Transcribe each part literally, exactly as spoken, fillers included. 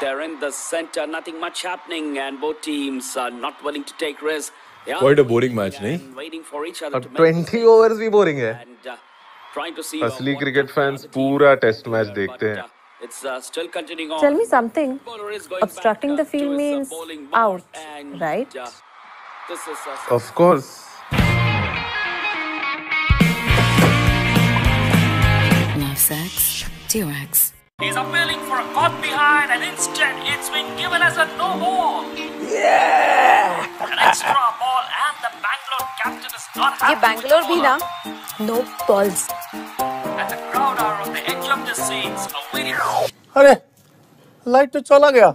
They're in the center, nothing much happening, and both teams are not willing to take risks. Quite a boring match, nahi? Waiting for each other. Ab twenty overs bhi boring hai. And uh, trying to see. Asli cricket fans pura test match dekhte hain. It's uh, still continuing on. Tell me something. Obstructing the field means out, right? Uh, this is uh, of course. Novsac's T-Rex. He's appealing for a caught behind, and instead it's been given as a no ball. Yeah! An extra ball, and the Bangalore captain is not happy. Ye Bangalore bhi na, no balls. And the crowd are on the edge of the seats. A video. Arey, light to chala gaya.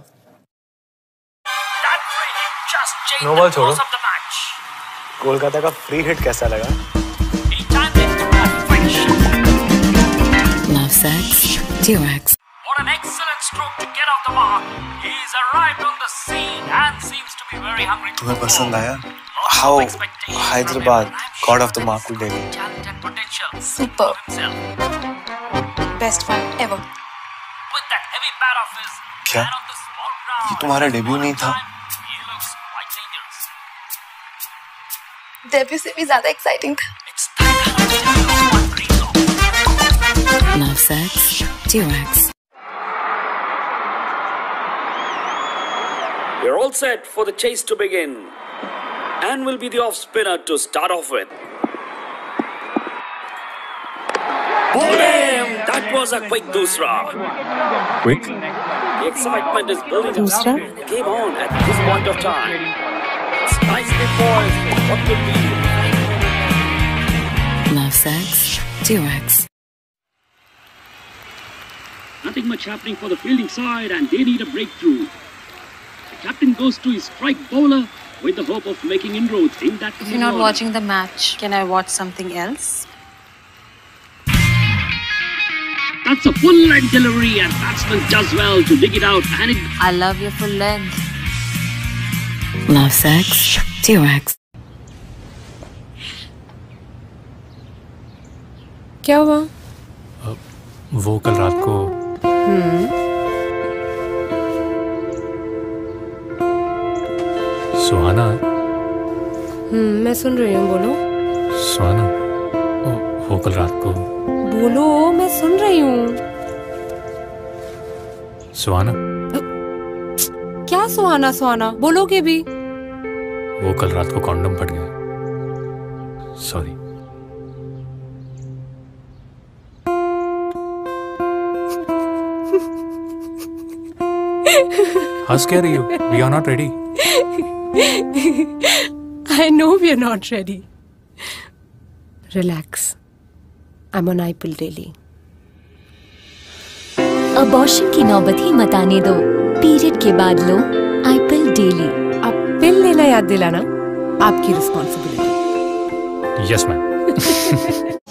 That free hit just changed the course of the match. Kolkata ka free hit kaisa laga? He timed it to perfection. Novsac's T-Rex. What an excellent stroke to get off the mark. He's arrived on the scene and seems to be very hungry. तुम्हें पसंद आया? How Hyderabad got off the mark with Delhi. Super. Best fight ever. With that heavy bat off his. क्या? ये तुम्हारा debut नहीं था? Debut से भी ज़्यादा exciting था. Novsac's T-Rex. We're all set for the chase to begin, and will be the off spinner to start off with. Bam! That was a quick dusra. Quick? The excitement is building up. Game on at this point of time. It's nicely poised for what could be. Novsac's T-Rex. Nothing much happening for the fielding side, and they need a breakthrough. Captain goes to his strike bowler with the hope of making inroads in that. If you're not watching the match, can I watch something else? That's a full length delivery, and batsman does well to dig it out. And it... I love your full length. Novsac's T-Rex. क्या हुआ? वो कल रात को. Hmm. सुहाना हम्म मैं सुन रही हूँ बोलो सुहाना वो, वो कल रात को बोलो मैं सुन रही हूँ सुहाना क्या सुहाना सुहाना बोलोगे भी वो कल रात को कॉन्डम फट गया सॉरी हंस क्या रही हो we are not ready I know we are not ready. Relax. I'm on I P L daily. Abortion की नौबत ही मत आने दो. Period के बाद लो I P L daily. आप pill लेना याद दिलाना. आपकी responsibility. Yes, ma'am.